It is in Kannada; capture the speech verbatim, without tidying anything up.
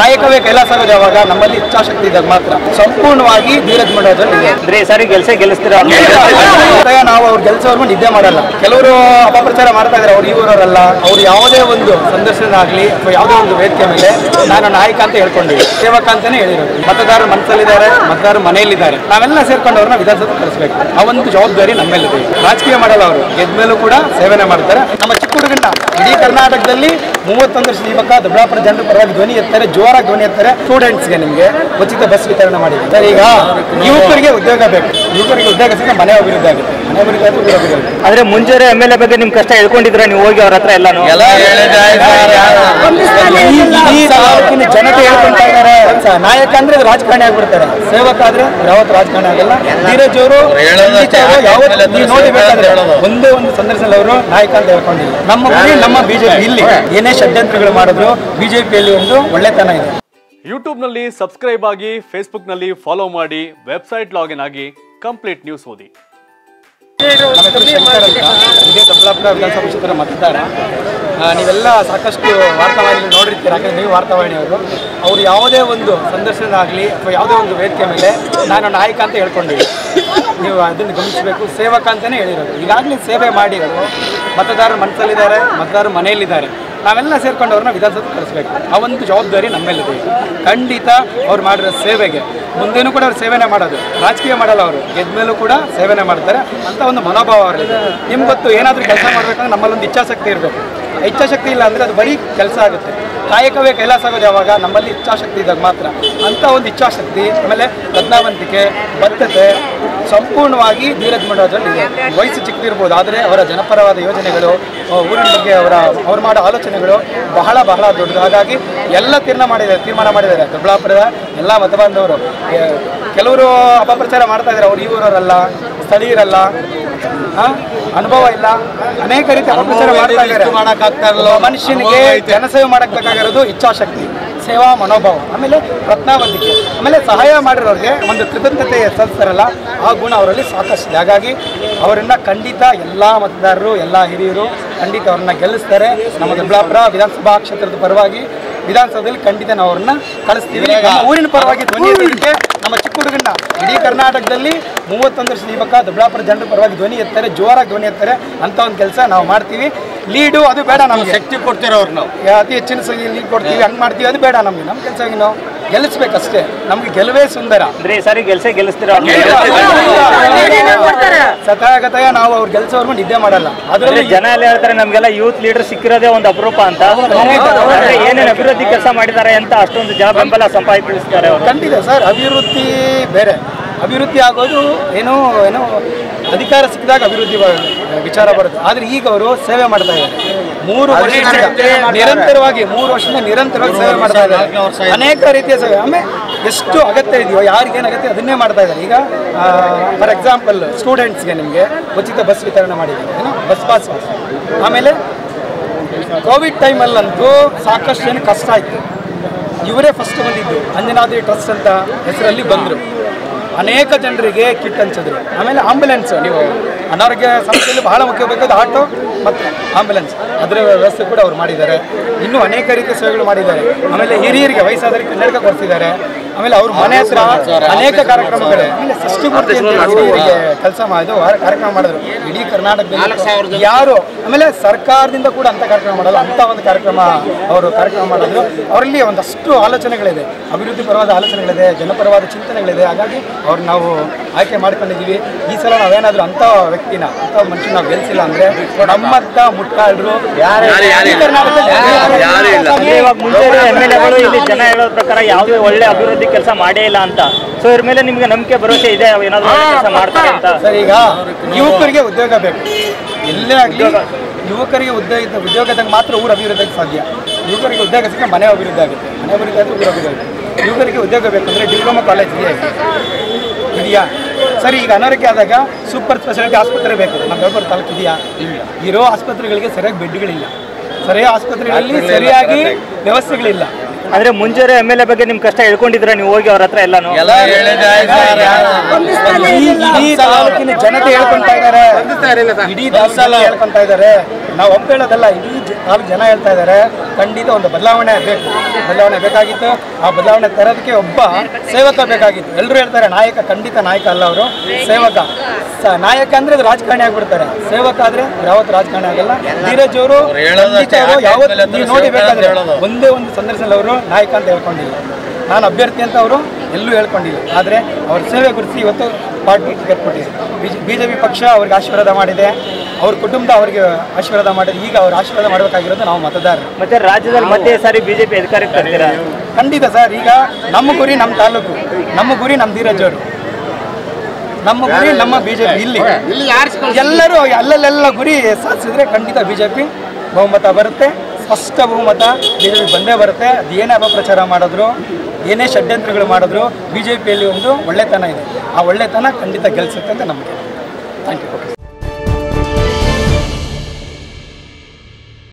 ನಾಯಕವೇ ಕೈಲಾಸರಾಜವಾಗ ನಮ್ಮಲ್ಲಿ ಇಚ್ಛಾಶಕ್ತಿ ಇದ್ದಾಗ ಮಾತ್ರ ಸಂಪೂರ್ಣವಾಗಿ ಧೀರಜ್ ಮುನಿರಾಜ್ ಅಂದ್ರೆ ಸರಿ ಗೆಲ್ಸೇ ಗೆಲ್ಲಿಸ್ತೀರಾ ಅಂತ ನಾವು ಅವ್ರ ಗೆಲ್ಸೋವರೆಗೂ ನಿದ್ದೆ ಮಾಡಲ್ಲ. ಕೆಲವರು ಅಪಪ್ರಚಾರ ಮಾಡ್ತಾ ಇದ್ದಾರೆ ಅವ್ರು ಇವರವರಲ್ಲ. ಅವ್ರು ಯಾವುದೇ ಒಂದು ಸಂದರ್ಶನ ಆಗಲಿ ಅಥವಾ ಯಾವುದೇ ಒಂದು ವೇದಿಕೆ ಮೇಲೆ ನಾನು ನಾಯಕ ಅಂತ ಹೇಳ್ಕೊಂಡಿದ್ದೆ, ಸೇವಕ ಅಂತಾನೆ ಹೇಳಿರೋದು. ಮತದಾರರ ಮನಸ್ಸಲ್ಲಿದ್ದಾರೆ, ಮತದಾರರು ಮನೆಯಲ್ಲಿದ್ದಾರೆ. ನಾವೆಲ್ಲ ಸೇರ್ಕೊಂಡು ಅವ್ರನ್ನ ವಿಧಾನಸಭೆ ಕಳಿಸಬೇಕು. ಆ ಒಂದು ಜವಾಬ್ದಾರಿ ನಮ್ಮೆಲ್ಲಿದೆ. ರಾಜಕೀಯ ಮಾಡಲ್ಲ, ಅವರು ಗೆದ್ಮೇಲೂ ಕೂಡ ಸೇವನೆ ಮಾಡ್ತಾರೆ. ನಮ್ಮ ಚಿಕ್ಕ ಹುಡುಗಂಡ ಇಡೀ ಕರ್ನಾಟಕದಲ್ಲಿ ಮೂವತ್ತೊಂದು ವರ್ಷ ಯುವಕ ದೊಡ್ಡಾಪುರ ಜನರು ಪರವಾಗಿ ಧ್ವನಿ ಎತ್ತಾರೆ, ಜೋರಾಗಿ ಧ್ವನಿ ಎತ್ತಾರೆ. ಸ್ಟೂಡೆಂಟ್ಸ್ಗೆ ನಿಮಗೆ ಉಚಿತ ಬಸ್ ವಿತರಣೆ ಮಾಡಿ ಸರ್. ಈಗ ಯುವಕರಿಗೆ ಉದ್ಯೋಗ ಬೇಕು, ಯುವಕರಿಗೆ ಉದ್ಯೋಗ ಸಿಕ್ಕ ಮನೆ ಅಭಿವೃದ್ಧಿ ಆಗುತ್ತೆ, ಮನೆ ಅಭಿವೃದ್ಧಿ ಆಗುತ್ತೆ. ಆದ್ರೆ ಮುಂಜಾನೆ ಎಮ್ ಎಲ್ ಎ ಬಗ್ಗೆ ನಿಮ್ ಕಷ್ಟ ಹೇಳ್ಕೊಂಡಿದ್ರೆ ನೀವು ಹೋಗಿ ಅವ್ರ ಹತ್ರ ಎಲ್ಲ ಜನತೆ ಹೇಳ್ಕೊಂತ ಇದ್ದಾರೆ. ನಾಯಕ ಅಂದ್ರೆ ರಾಜಕಾರಣಿ ಆಗ್ಬಿಡ್ತಾರೆ, ಸೇವಕ ಆದ್ರೆ ಯಾವತ್ತು ರಾಜಕಾರಣಿ ಆಗಲ್ಲ. ಧೀರಜ್ ಅವರು ಯಾವತ್ತು ನೋಡಿಬೇಕಾದ್ರೆ ಒಂದೇ ಒಂದು ಸಂದರ್ಶನದಲ್ಲಿ ಅವರು ನಾಯಕ ಅಂತ ಹೇಳ್ಕೊಂಡಿಲ್ಲ. ನಮ್ಮ ನಮ್ಮ ಬಿಜೆಪಿ ಇಲ್ಲಿ ಏನೇ ಷಡ್ಯಂತ್ರಗಳು ಮಾಡಿದ್ರು ಬಿಜೆಪಿಯಲ್ಲಿ ಒಂದು ಒಳ್ಳೆತನ ಇದೆ. ಯೂಟ್ಯೂಬ್ ನಲ್ಲಿ ಸಬ್ಸ್ಕ್ರೈಬ್ ಆಗಿ, ಫೇಸ್ಬುಕ್ ನಲ್ಲಿ ಫಾಲೋ ಮಾಡಿ, ವೆಬ್ಸೈಟ್ ಲಾಗಿನ್ ಆಗಿ ಕಂಪ್ಲೀಟ್ ನ್ಯೂಸ್ ಓದಿ. ಇದೇ ದೊಡ್ಡಬಳ್ಳಾಪುರ ವಿಧಾನಸಭಾ ಕ್ಷೇತ್ರ ಮತದಾರ. ನೀವೆಲ್ಲ ಸಾಕಷ್ಟು ವಾರ್ತಾವಾಹಿನಿ ನೋಡಿರ್ತೀರ, ಯಾಕಂದರೆ ನೀವು ವಾರ್ತಾವಾಹಿನಿಯವರು. ಅವರು ಯಾವುದೇ ಒಂದು ಸಂದರ್ಶನ ಆಗಲಿ ಅಥವಾ ಯಾವುದೇ ಒಂದು ವೇದಿಕೆ ಮೇಲೆ ನಾನು ನಾಯಕ ಅಂತ ಹೇಳ್ಕೊಂಡಿದ್ದೆ. ನೀವು ಅದನ್ನು ಗಮನಿಸಬೇಕು, ಸೇವಕ ಅಂತಲೇ ಹೇಳಿರೋದು. ಈಗಾಗಲೇ ಸೇವೆ ಮಾಡಿರೋರು ಮತದಾರರ ಮನಸ್ಸಲ್ಲಿದ್ದಾರೆ, ಮತದಾರರು ಮನೆಯಲ್ಲಿದ್ದಾರೆ. ನಾವೆಲ್ಲ ಸೇರ್ಕೊಂಡು ಅವ್ರನ್ನ ವಿಧಾನಸಭೆ ಕಳಿಸಬೇಕು. ಆ ಒಂದು ಜವಾಬ್ದಾರಿ ನಮ್ಮೇಲಿದೆ. ಖಂಡಿತ ಅವ್ರು ಮಾಡಿರೋ ಸೇವೆಗೆ ಮುಂದೇನೂ ಕೂಡ ಅವ್ರು ಸೇವೆನೇ ಮಾಡೋದು. ರಾಜಕೀಯ ಮಾಡಲ್ಲ, ಅವರು ಗೆದ್ಮೇಲೂ ಕೂಡ ಸೇವೆನೇ ಮಾಡ್ತಾರೆ ಅಂತ ಒಂದು ಮನೋಭಾವ ಅವರಿದೆ. ನಿಮ್ಗೆ ಗೊತ್ತು, ಏನಾದರೂ ಕೆಲಸ ಮಾಡಬೇಕಂದ್ರೆ ನಮ್ಮಲ್ಲೊಂದು ಇಚ್ಛಾಶಕ್ತಿ ಇರಬೇಕು. ಇಚ್ಛಾಶಕ್ತಿ ಇಲ್ಲ ಅಂದರೆ ಅದು ಬರೀ ಕೆಲಸ ಆಗುತ್ತೆ. ಕಾಯಕವೇ ಕೈಲಾಸ ಆಗೋದು ಯಾವಾಗ ನಮ್ಮಲ್ಲಿ ಇಚ್ಛಾಶಕ್ತಿ ಇದ್ದಾಗ ಮಾತ್ರ. ಅಂಥ ಒಂದು ಇಚ್ಛಾಶಕ್ತಿ, ಆಮೇಲೆ ಪ್ರಜ್ಞಾವಂತಿಕೆ, ಬದ್ಧತೆ ಸಂಪೂರ್ಣವಾಗಿ ಧೀರಜ್ ಮುನಿರಾಜ್ ಇದೆ. ವಯಸ್ಸು ಚಿಕ್ಕದಿರ್ಬೋದು, ಆದರೆ ಅವರ ಜನಪರವಾದ ಯೋಜನೆಗಳು, ಊರಿನ ಬಗ್ಗೆ ಅವರ ಅವ್ರು ಮಾಡೋ ಆಲೋಚನೆಗಳು ಬಹಳ ಬಹಳ ದೊಡ್ಡದು. ಹಾಗಾಗಿ ಎಲ್ಲ ತೀರ್ಮಾನ ಮಾಡಿದ್ದಾರೆ ತೀರ್ಮಾನ ಮಾಡಿದ್ದಾರೆ ದೊಡ್ಡಬಳ್ಳಾಪುರದ ಎಲ್ಲ ಮತಬಾಂಧವರು. ಕೆಲವರು ಅಪಪ್ರಚಾರ ಮಾಡ್ತಾ ಇದ್ದಾರೆ, ಅವ್ರು ಇವರವರಲ್ಲ, ಸ್ಥಳೀಯರಲ್ಲ, ಅನುಭವ ಇಲ್ಲ, ಅನೇಕ ರೀತಿ ಅಪಪ್ರಚಾರ ಮಾಡ್ತಾ ಇದ್ದಾರೆ. ಮಾಡೋಕ್ಕಾಗ್ತಾ ಇರಲ್ಲ. ಮನುಷ್ಯನಿಗೆ ಜನಸೇವೆ ಮಾಡಕ್ಕೆ ಬೇಕಾಗಿರೋದು ಇಚ್ಛಾಶಕ್ತಿ, ಸೇವಾ ಮನೋಭಾವ, ಆಮೇಲೆ ಪ್ರಜ್ಞಾವಂತಿಕೆ, ಆಮೇಲೆ ಸಹಾಯ ಮಾಡಿರೋರಿಗೆ ಒಂದು ಕೃತಜ್ಞತೆ ಸಲ್ಲಿಸ್ತಾರಲ್ಲ, ಆ ಗುಣ ಅವರಲ್ಲಿ ಸಾಕಷ್ಟಿದೆ. ಹಾಗಾಗಿ ಅವರನ್ನು ಖಂಡಿತ ಎಲ್ಲ ಮತದಾರರು, ಎಲ್ಲ ಹಿರಿಯರು ಖಂಡಿತ ಅವ್ರನ್ನ ಗೆಲ್ಲಿಸ್ತಾರೆ. ನಮ್ಮ ದೊಡ್ಡಬಳ್ಳಾಪುರ ವಿಧಾನಸಭಾ ಕ್ಷೇತ್ರದ ಪರವಾಗಿ ವಿಧಾನಸಭೆಯಲ್ಲಿ ಖಂಡಿತ ನಾವು ಅವ್ರನ್ನ ಕಳಿಸ್ತೀವಿ. ಊರಿನ ಪರವಾಗಿ ಧ್ವನಿ ಎತ್ತಲಿಕ್ಕೆ ನಮ್ಮ ಚಿಕ್ಕ ಹುಡುಗನ್ನ ಇಡೀ ಕರ್ನಾಟಕದಲ್ಲಿ ಮೂವತ್ತೊಂದು ವರ್ಷ ಯುವಕ ದೊಡ್ಡಬಳ್ಳಾಪುರ ಜನರ ಪರವಾಗಿ ಧ್ವನಿ ಎತ್ತಾರೆ, ಜೋರಾಗಿ ಧ್ವನಿ ಎತ್ತಾರೆ. ಅಂಥ ಒಂದು ಕೆಲಸ ನಾವು ಮಾಡ್ತೀವಿ. ಲೀಡು ಅದು ಬೇಡ, ನಮ್ಗೆ ಶಕ್ತಿ ಕೊಡ್ತೀರೋ ಅವ್ರು, ನಾವು ಅತಿ ಹೆಚ್ಚಿನ ಸಂಖ್ಯೆ ಲೀಡ್ ಕೊಡ್ತೀವಿ, ಹಂಗೆ ಮಾಡ್ತೀವಿ. ಅದು ಬೇಡ ನಮಗೆ. ನಮ್ಮ ಕೆಲಸವಾಗಿ ನಾವು ಗೆಲ್ಲಿಸ್ಬೇಕಷ್ಟೇ. ನಮ್ಗೆ ಗೆಲುವೇ ಸುಂದರ. ಸರಿ ಗೆಲ್ಸೇ ಗೆಲ್ಲಿಸ್ತೀರಾ ಸತಾಗತಯ. ನಾವು ಅವ್ರು ಗೆಲ್ಸೋರ್ಗೂ ನಿದ್ದೆ ಮಾಡಲ್ಲ. ಅದರಲ್ಲಿ ಜನ ಎಲ್ಲ ಹೇಳ್ತಾರೆ ನಮ್ಗೆಲ್ಲ ಯೂತ್ ಲೀಡರ್ ಸಿಕ್ಕಿರೋದೇ ಒಂದು ಅಪರೂಪ ಅಂತ. ಏನೇನು ಅಭಿವೃದ್ಧಿ ಕೆಲಸ ಮಾಡಿದ್ದಾರೆ ಅಂತ ಅಷ್ಟೊಂದು ಜನ ಬೆಂಬಲ ಸಂಪಾದಿಸ್ತಾರೆ. ಖಂಡಿತ ಸರ್, ಅಭಿವೃದ್ಧಿ ಬೇರೆ. ಅಭಿವೃದ್ಧಿ ಆಗೋದು ಏನೋ ಏನೋ ಅಧಿಕಾರ ಸಿಕ್ಕಿದಾಗ ಅಭಿವೃದ್ಧಿ ವಿಚಾರ ಬರುತ್ತೆ. ಆದರೆ ಈಗ ಅವರು ಸೇವೆ ಮಾಡ್ತಾ ಇದ್ದಾರೆ. ಮೂರು ವರ್ಷದಿಂದ ನಿರಂತರವಾಗಿ ಮೂರು ವರ್ಷದಿಂದ ನಿರಂತರವಾಗಿ ಸೇವೆ ಮಾಡ್ತಾ ಇದ್ದಾರೆ. ಅನೇಕ ರೀತಿಯ ಸೇವೆ, ಆಮೇಲೆ ಎಷ್ಟು ಅಗತ್ಯ ಇದೆಯೋ, ಯಾರಿಗೇನು ಅಗತ್ಯ ಅದನ್ನೇ ಮಾಡ್ತಾ ಇದ್ದಾರೆ. ಈಗ ಫಾರ್ ಎಕ್ಸಾಂಪಲ್ ಸ್ಟೂಡೆಂಟ್ಸ್ಗೆ ನಿಮಗೆ ಉಚಿತ ಬಸ್ ವಿತರಣೆ ಮಾಡಿದ್ದಾರೆ, ಏನೋ ಬಸ್ ಪಾಸ್. ಆಮೇಲೆ ಕೋವಿಡ್ ಟೈಮಲ್ಲಂತೂ ಸಾಕಷ್ಟು ಏನು ಕಷ್ಟ ಆಯಿತು. ಇವರೇ ಫಸ್ಟ್ ಬಂದಿದ್ದು ಅಂಜನಾದ್ರಿ ಟ್ರಸ್ಟ್ ಅಂತ ಹೆಸರಲ್ಲಿ ಬಂದರು. ಅನೇಕ ಜನರಿಗೆ ಕಿಟ್ ಹಂಚಿದ್ರು. ಆಮೇಲೆ ಆಂಬ್ಯುಲೆನ್ಸ್, ನೀವು ಅನಾರೋಗ್ಯ ಸಮಸ್ಯೆಯಲ್ಲಿ ಬಹಳ ಮುಖ್ಯವಾದ ಆಟೋ ಮತ್ತು ಆಂಬ್ಯುಲೆನ್ಸ್ ಅದರ ವ್ಯವಸ್ಥೆ ಕೂಡ ಅವ್ರು ಮಾಡಿದ್ದಾರೆ. ಇನ್ನೂ ಅನೇಕ ರೀತಿಯ ಸೇವೆಗಳು ಮಾಡಿದ್ದಾರೆ. ಆಮೇಲೆ ಹಿರಿಯರಿಗೆ, ವಯಸ್ಸಾದವರಿಗೆ ಕನ್ನಡಕ ಕೊಡಿಸಿದ್ದಾರೆ. ಆಮೇಲೆ ಅವ್ರ ಮನೆ ಹತ್ರ ಅನೇಕ ಕಾರ್ಯಕ್ರಮಗಳೇ ಷಷ್ಠಿಮೂರ್ತಿ ಹಿರಿಯರಿಗೆ ಕೆಲಸ ಮಾಡಿದ್ರು, ಕಾರ್ಯಕ್ರಮ ಮಾಡಿದ್ರು ಇಡೀ ಕರ್ನಾಟಕದಲ್ಲಿ ಯಾರು. ಆಮೇಲೆ ಸರ್ಕಾರದಿಂದ ಕೂಡ ಅಂಥ ಕಾರ್ಯಕ್ರಮ ಮಾಡಲ್ಲ, ಅಂಥ ಒಂದು ಕಾರ್ಯಕ್ರಮ ಅವರು ಕಾರ್ಯಕ್ರಮ ಮಾಡಿದ್ರು. ಅವರಲ್ಲಿ ಒಂದಷ್ಟು ಆಲೋಚನೆಗಳಿದೆ, ಅಭಿವೃದ್ಧಿ ಪರವಾದ ಆಲೋಚನೆಗಳಿದೆ, ಜನಪರವಾದ ಚಿಂತನೆಗಳಿದೆ. ಹಾಗಾಗಿ ಅವ್ರು ನಾವು ಆಯ್ಕೆ ಮಾಡ್ಕೊಂಡಿದ್ದೀವಿ. ಈ ಸಲ ನಾವೇನಾದರೂ ಅಂಥ ವ್ಯಕ್ತಿನ, ಅಂಥ ಮನುಷ್ಯನ ನಾವು ಗೆಲ್ಸಿಲ್ಲ ಅಂದರೆ ನಮ್ಮಂಥ ಮುಟ್ಟಾಳರು ಯಾರು ಇಲ್ಲಿ ಜನ ಹೇಳೋ ಪ್ರಕಾರ ಯಾವುದೇ ಒಳ್ಳೆ ಅಭಿವೃದ್ಧಿ ಕೆಲಸ ಮಾಡೇ ಇಲ್ಲ ಅಂತ. ಸೊ ಇದ್ರ ಮೇಲೆ ನಿಮಗೆ ನಂಬಿಕೆ, ಭರವಸೆ ಇದೆ ಏನಾದರೂ ಕೆಲಸ ಮಾಡ್ತಾರೆ ಅಂತ? ಸರ್, ಈಗ ಯುವಕರಿಗೆ ಉದ್ಯೋಗ ಬೇಕು. ಎಲ್ಲೇ ಆಗಲಿ ಯುವಕರಿಗೆ ಉದ್ಯೋಗ ಉದ್ಯೋಗದಾಗ ಮಾತ್ರ ಊರು ಅಭಿವೃದ್ಧಿಗೆ ಸಾಧ್ಯ. ಯುವಕರಿಗೆ ಉದ್ಯೋಗ ಸಿಕ್ಕ ಮನೆ ಅಭಿವೃದ್ಧಿ ಆಗುತ್ತೆ, ಮನೆ ಅಭಿವೃದ್ಧಿ ಆದರೆ ಊರು ಅಭಿವೃದ್ಧಿ. ಯುವಕರಿಗೆ ಉದ್ಯೋಗ ಬೇಕಂದರೆ ಡಿಪ್ಲೊಮಾ ಕಾಲೇಜ್ ಇದೆ ಇದೆಯಾ? ಸರಿ, ಈಗ ಅನಾರೋಗ್ಯ ಆದಾಗ ಸೂಪರ್ ಸ್ಪೆಷಾಲಿಟಿ ಆಸ್ಪತ್ರೆ ಬೇಕು. ನಮ್ಮ ದೊಡ್ಡಬಳ್ಳಾಪುರ ತಾಲೂಕು ಇದೆಯಾ? ಇರೋ ಆಸ್ಪತ್ರೆಗಳಿಗೆ ಸರಿಯಾಗಿ ಬೆಡ್ಗಳಿಲ್ಲ, ಸರಿಯಾದ ಆಸ್ಪತ್ರೆಗಳಲ್ಲಿ ಸರಿಯಾಗಿ ವ್ಯವಸ್ಥೆಗಳಿಲ್ಲ. ಆದರೆ ಮುಂಜಾನೆ ಎಮ್ ಎಲ್ ಎ ಬಗ್ಗೆ ನಿಮ್ಮ ಕಷ್ಟ ಹೇಳ್ಕೊಂಡಿದ್ರೆ ನೀವು ಹೋಗಿ ಅವ್ರ ಹತ್ರ ಎಲ್ಲ ಜನತೆ ಹೇಳ್ಕೊಂತ ಇದ್ದಾರೆ, ಇಡೀ ದಾಸಲ್ಲ ಹೇಳ್ಕೊಂತ ಇದ್ದಾರೆ. ನಾವು ಒಪ್ಪ ಹೇಳೋದಲ್ಲ, ಇಡೀ ನಾಲ್ಕು ಜನ ಹೇಳ್ತಾ ಇದ್ದಾರೆ ಖಂಡಿತ ಒಂದು ಬದಲಾವಣೆ ಬೇಕು, ಬದಲಾವಣೆ ಬೇಕಾಗಿತ್ತು. ಆ ಬದಲಾವಣೆ ತರೋದಕ್ಕೆ ಒಬ್ಬ ಸೇವಕ ಬೇಕಾಗಿತ್ತು. ಎಲ್ಲರೂ ಹೇಳ್ತಾರೆ ನಾಯಕ, ಖಂಡಿತ ನಾಯಕ ಅಲ್ಲ ಅವರು, ಸೇವಕ. ನಾಯಕ ಅಂದರೆ ಅದು ರಾಜಕಾರಣಿ ಆಗಿಬಿಡ್ತಾರೆ, ಸೇವಕ ಆದರೆ ಯಾವತ್ತು ರಾಜಕಾರಣಿ ಆಗಲ್ಲ. ಧೀರಜ್ ಅವರು ಯಾವತ್ತು ನೀವು ನೋಡಿ ಬೇಕಾದ್ರೆ ಒಂದೇ ಒಂದು ಸಂದರ್ಶನದಲ್ಲಿ ಅವರು ನಾಯಕ ಅಂತ ಹೇಳ್ಕೊಂಡಿಲ್ಲ, ನಾನು ಅಭ್ಯರ್ಥಿ ಅಂತ ಅವರು ಎಲ್ಲೂ ಹೇಳ್ಕೊಂಡಿಲ್ಲ. ಆದರೆ ಅವ್ರ ಸೇವೆ ಗುರುತಿಸಿ ಇವತ್ತು ಪಾರ್ಟಿ ಟಿಕೆಟ್ ಕೊಟ್ಟಿದ್ದಾರೆ. ಬಿ ಜೆ ಪಿ ಪಕ್ಷ ಅವ್ರಿಗೆ ಆಶೀರ್ವಾದ ಮಾಡಿದೆ, ಅವ್ರ ಕುಟುಂಬ ಅವರಿಗೆ ಆಶೀರ್ವಾದ ಮಾಡಿದೆ. ಈಗ ಅವ್ರು ಆಶೀರ್ವಾದ ಮಾಡಬೇಕಾಗಿರೋದು ನಾವು ಮತದಾರರು. ಮತ್ತೆ ರಾಜ್ಯದಲ್ಲಿ ಮತ್ತೆ ಸಾರಿ ಬಿಜೆಪಿ ಅಧಿಕಾರಕ್ಕೆ ಬರ್ತೀರಾ? ಖಂಡಿತ ಸರ್. ಈಗ ನಮ್ಮ ಗುರಿ ನಮ್ಮ ತಾಲೂಕು, ನಮ್ಮ ಗುರಿ ನಮ್ಮ ಧೀರಜ್ ಅವರು, ನಮ್ಮ ಗುರಿ ನಮ್ಮ ಬಿಜೆಪಿ. ಇಲ್ಲಿ ಎಲ್ಲರೂ ಅಲ್ಲಲ್ಲೆಲ್ಲ ಗುರಿ ಸಾಧಿಸಿದ್ರೆ ಖಂಡಿತ ಬಿಜೆಪಿ ಬಹುಮತ ಬರುತ್ತೆ, ಸ್ಪಷ್ಟ ಬಹುಮತ ಬಿಜೆಪಿ ಬಂದೇ ಬರುತ್ತೆ. ಅದು ಏನೇ ಅಪಪ್ರಚಾರ ಮಾಡಿದ್ರು, ಏನೇ ಷಡ್ಯಂತ್ರಗಳು ಮಾಡಿದ್ರು, ಬಿ ಜೆ ಪಿಯಲ್ಲಿ ಒಂದು ಒಳ್ಳೆತನ ಇದೆ, ಆ ಒಳ್ಳೆತನ ಖಂಡಿತ ಗೆಲ್ಲಿಸುತ್ತೆ ಅಂತ ನಮಗೆ. Thank you.